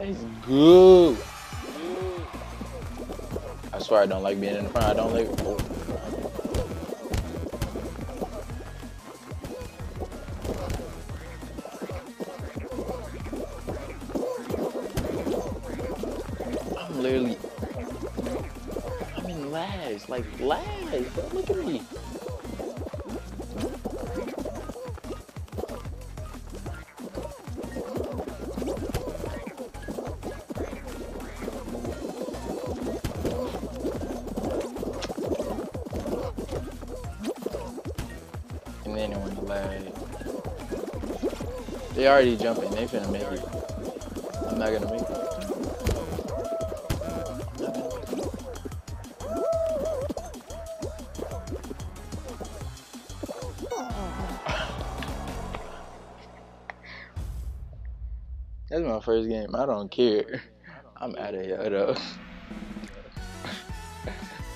It's good. I swear I don't like being in the front. I don't like. Oh. I'm in last, like last. Look at me. And then it went to lag. They already jumping. They finna make it. I'm not gonna make it. That's my first game. I don't care. I'm out of here though.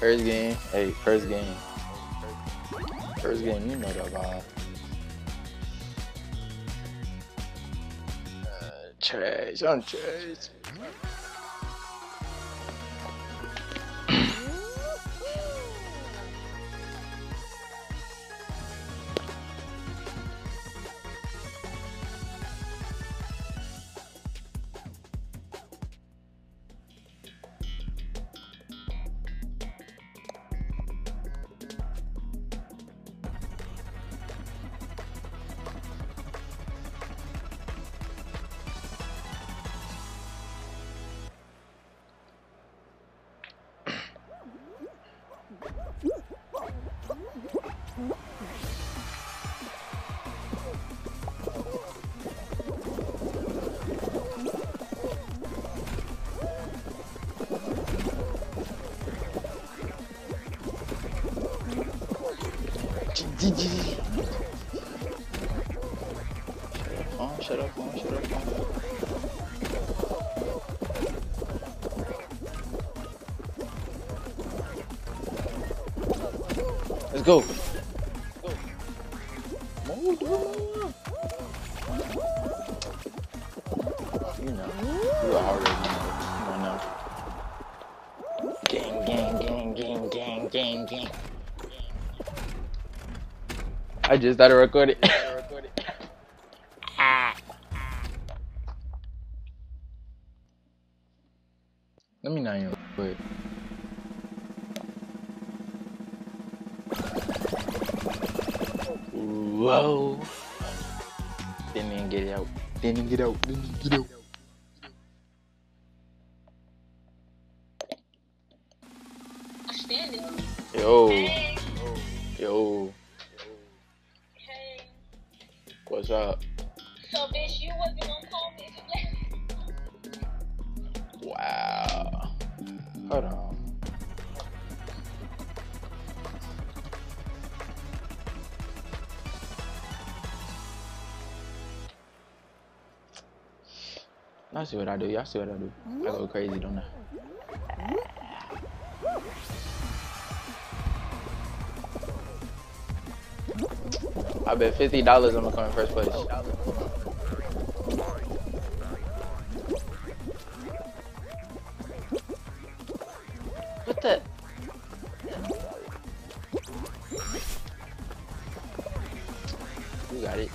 First game. Hey, first game. First game, you know the vibe. Trash. I'm trash. Shut up, man. Let's go. You are already know. Gang. I just started recording. Let me know you quick. Whoa! Didn't even get out. Yo. Hey. Yo. Hey. What's up? So, bitch, you wasn't gonna call me today. Wow. Hold on. Y'all see what I do, I go crazy, don't I? I bet $50 I'm gonna come in first place. What the? You got it.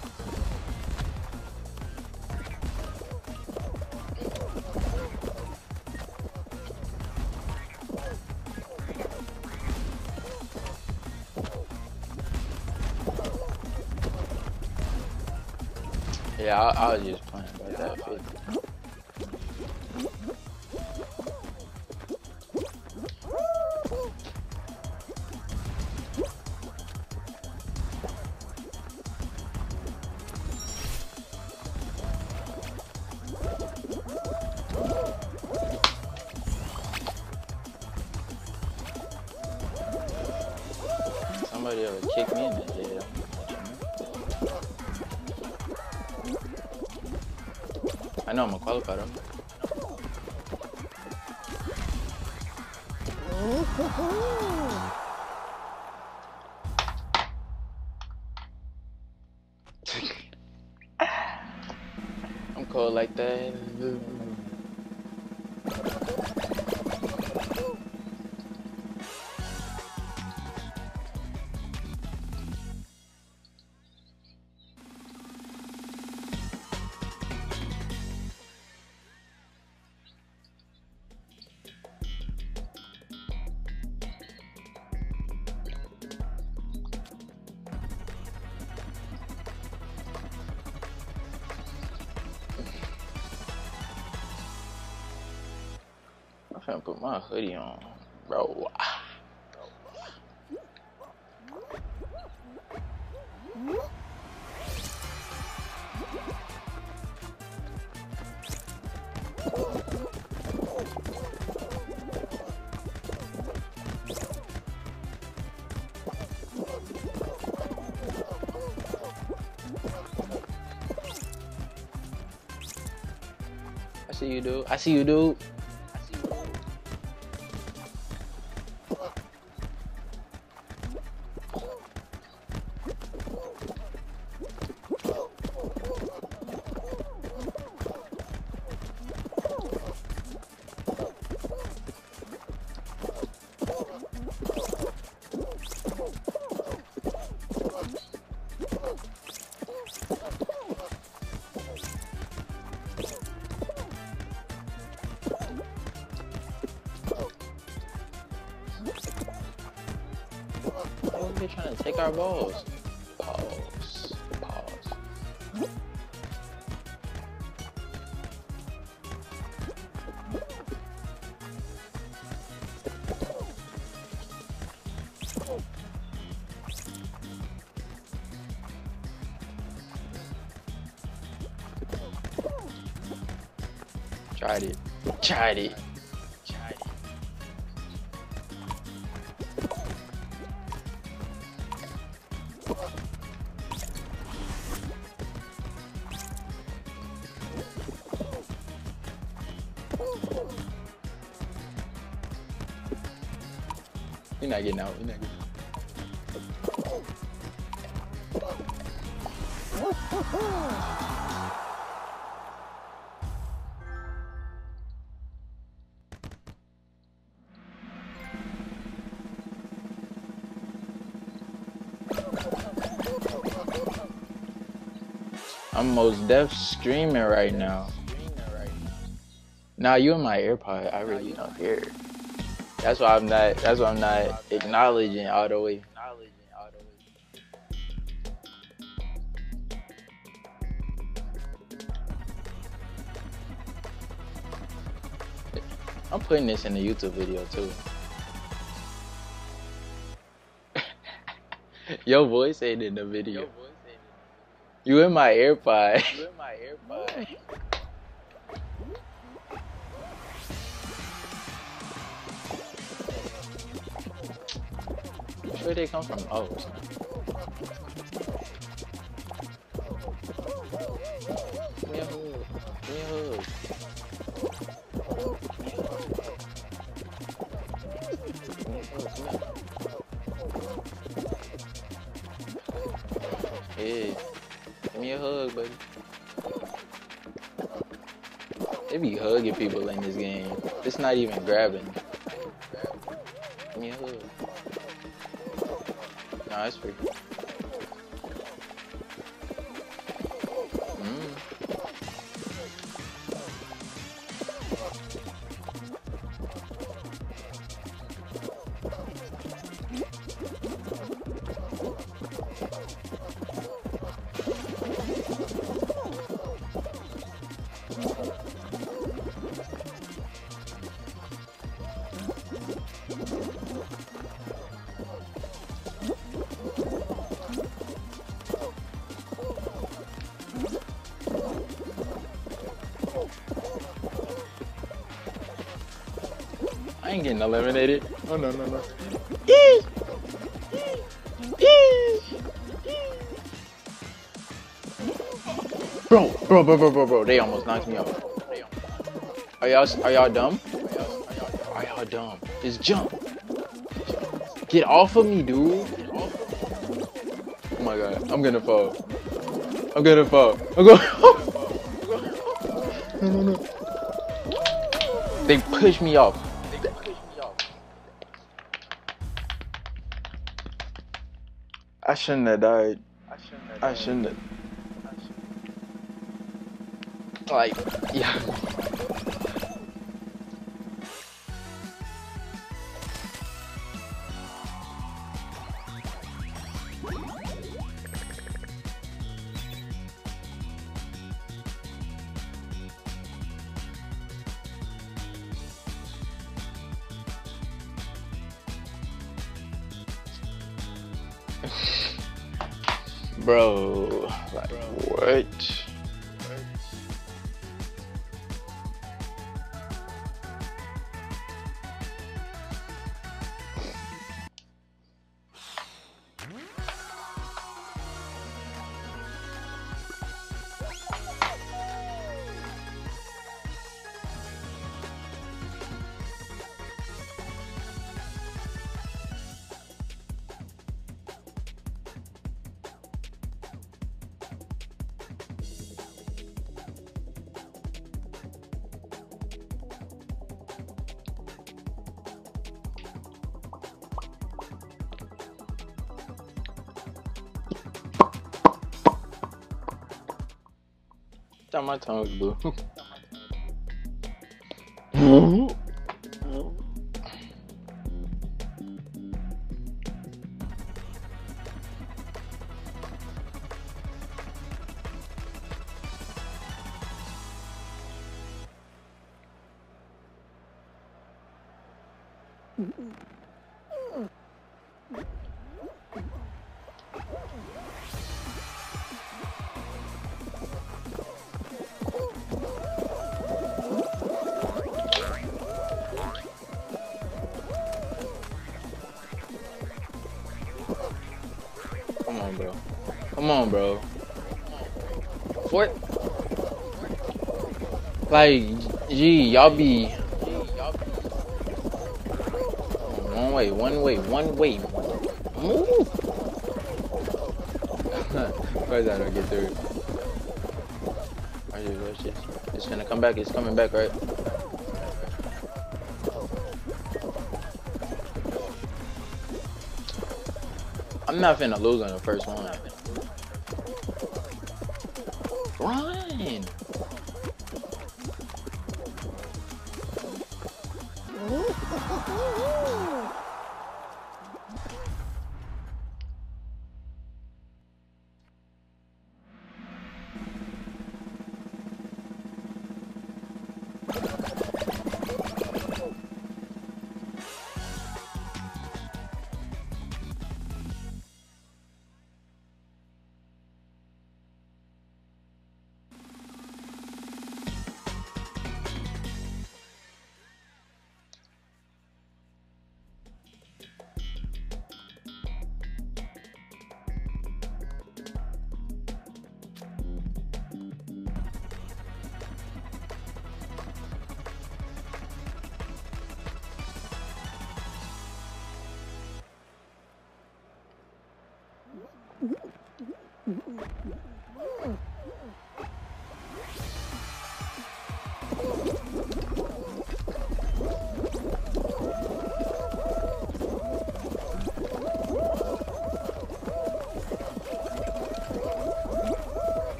Yeah, I was just playing like that. Somebody ever kicked me in the jail. I know I'm a qualifier. I'm cold like that. finna put my hoodie on, bro. I see you, dude. I see you, dude. They're trying to take our balls. Balls. Tried it. Tried it. You're not getting out. You're not getting out. I'm most deaf streaming right now. Nah, you in my AirPod. I really don't care. That's why I'm not acknowledging all the way. I'm putting this in the YouTube video too. Your voice ain't in the video. You in my AirPod. You in my AirPod. Where they come from? Oh. Yahoo! Hey, give me a hug, buddy. They be hugging people in this game. It's not even grabbing. Give me a hug. Nah, that's pretty cool. I ain't getting eliminated. Oh no. Bro. They almost knocked me out. Are y'all dumb? Are y'all dumb? Just jump. Get off of me, dude. Oh my god, I'm gonna fall. No. They pushed me off. I shouldn't have died. I shouldn't have. Like, yeah. Bro, like what? My tongue, boo. Come on, bro. What? Like, gee, y'all be. One way, one way, one way. Move! Where's that? I get through. It's gonna come back. It's coming back, right? I'm not finna lose on the first one. Run!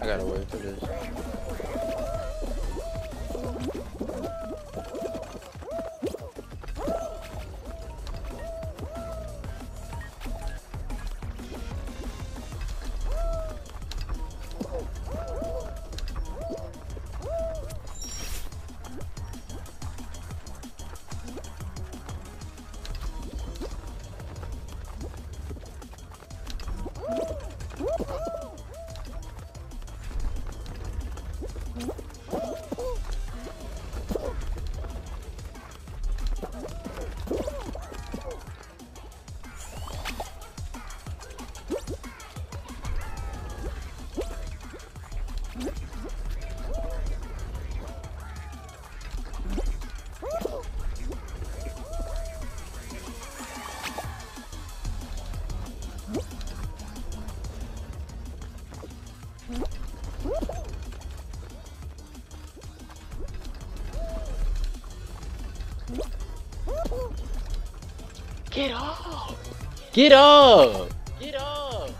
I gotta wait for this. Get up! Get up! Get up!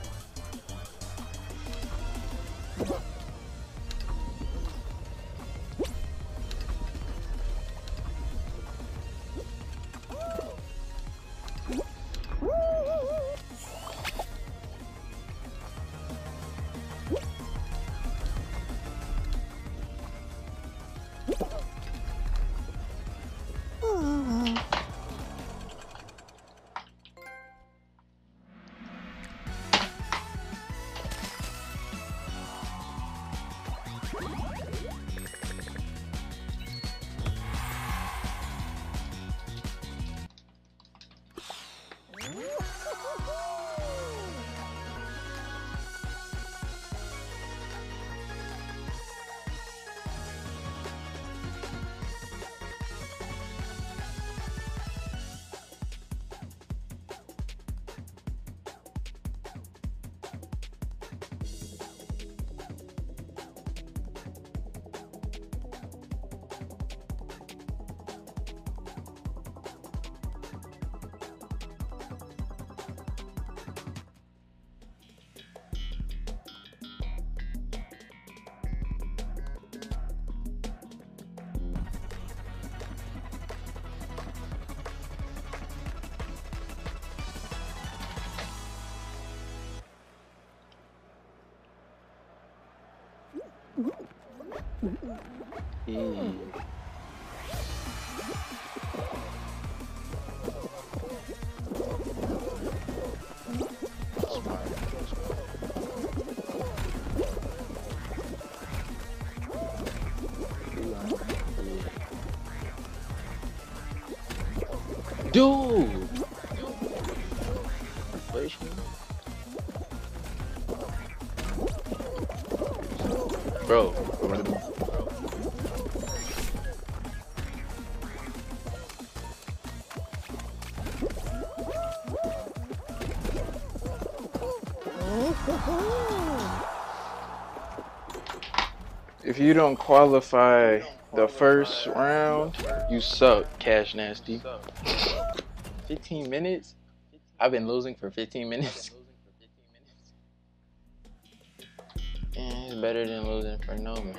Dude! Bro, over the moon. If you don't qualify the first round, you suck, Cash Nasty. 15 minutes? I've been losing for 15 minutes. And it's better than losing for no minutes.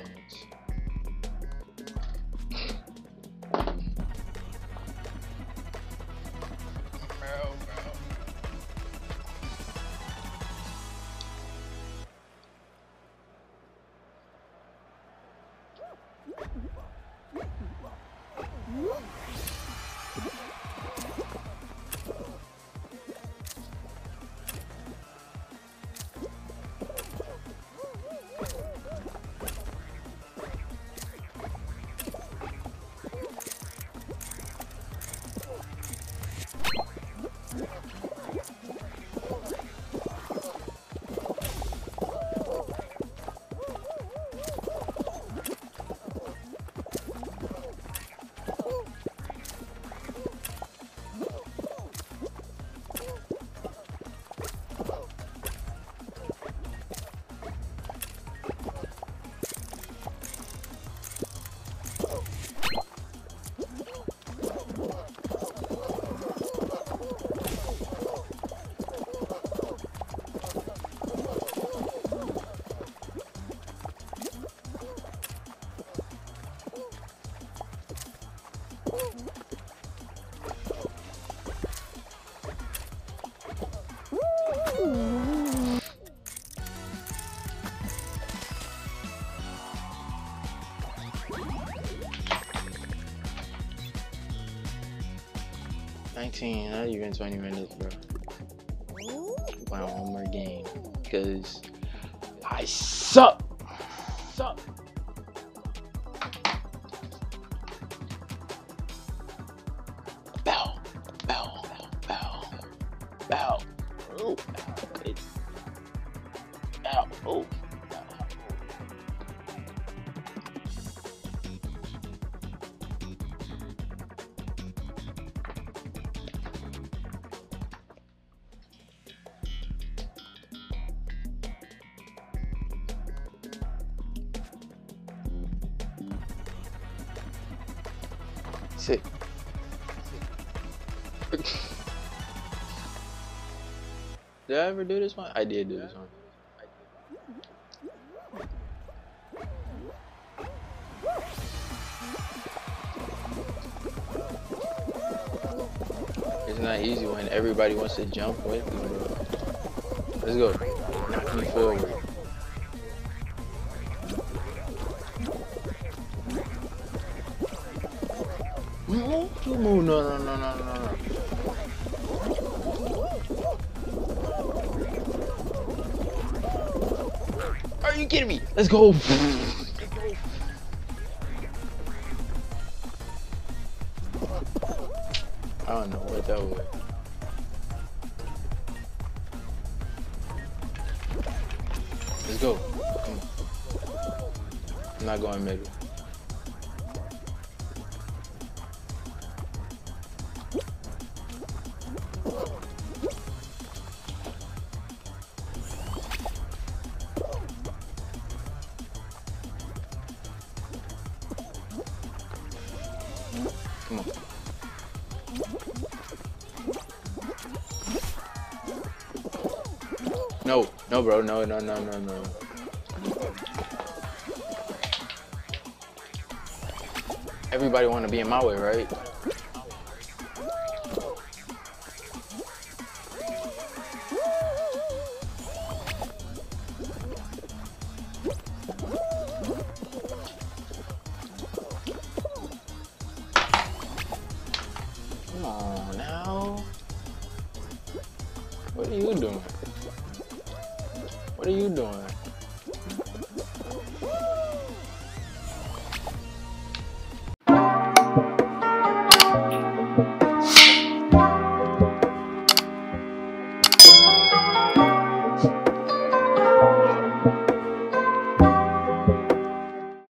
Not even 20 minutes, bro. Wow, one more game, because I suck. Bow, bow, bow, bow. Oh, bow, oh. Sick. Did I ever do this one? I did do this one. It's not easy when everybody wants to jump with you. Let's go. Knock me forward. No, no, no, no, no, no. Are you kidding me? Let's go. I don't know what that was. Let's go. Come on. I'm not going middle. Come on. No, no, bro, no, no, no, no, no. Everybody want to be in my way, right? What are you doing? What are you doing?